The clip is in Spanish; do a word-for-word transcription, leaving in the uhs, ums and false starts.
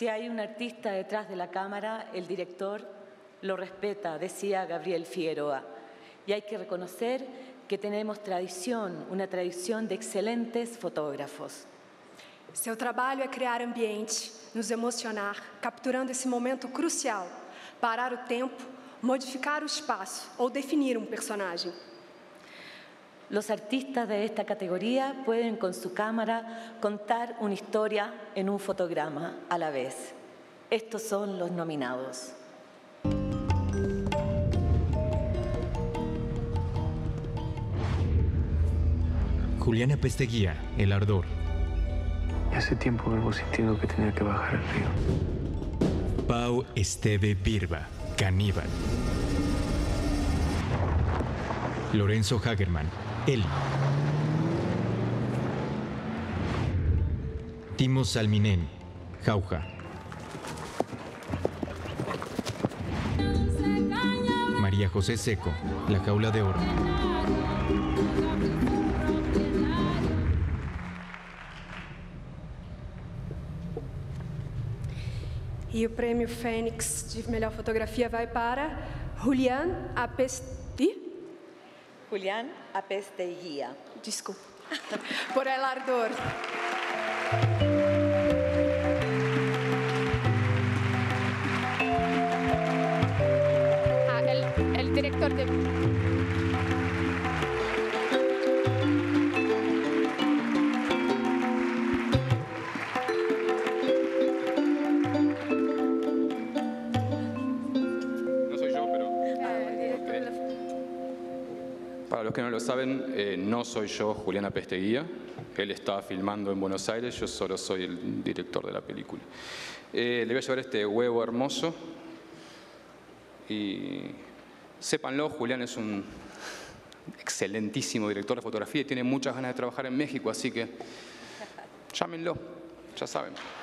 Si hay un artista detrás de la cámara, el director lo respeta, decía Gabriel Figueroa. Y hay que reconocer que tenemos tradición, una tradición de excelentes fotógrafos. Seu trabalho é criar ambiente, nos emocionar, capturando esse momento crucial, parar o tempo, modificar o espaço ou definir um personagem. Los artistas de esta categoría pueden con su cámara contar una historia en un fotograma a la vez. Estos son los nominados. Julián Apezteguia, El Ardor. Hace tiempo vengo sintiendo que tenía que bajar el río. Pau Esteve Birba, Caníbal. Lorenzo Hagerman, Eli. Timo Salminen, Jauja. María José Seco, La Jaula de Oro. E o prêmio Fênix de melhor fotografia vai para Julián Apezteguia. Julián Apezteguia. Disculpe. Por El Ardor. Ah, el, el director de... Los que no lo saben, eh, no soy yo Julián Apezteguia, él está filmando en Buenos Aires, yo solo soy el director de la película. Eh, le voy a llevar este huevo hermoso y sépanlo, Julián es un excelentísimo director de fotografía y tiene muchas ganas de trabajar en México, así que llámenlo, ya saben.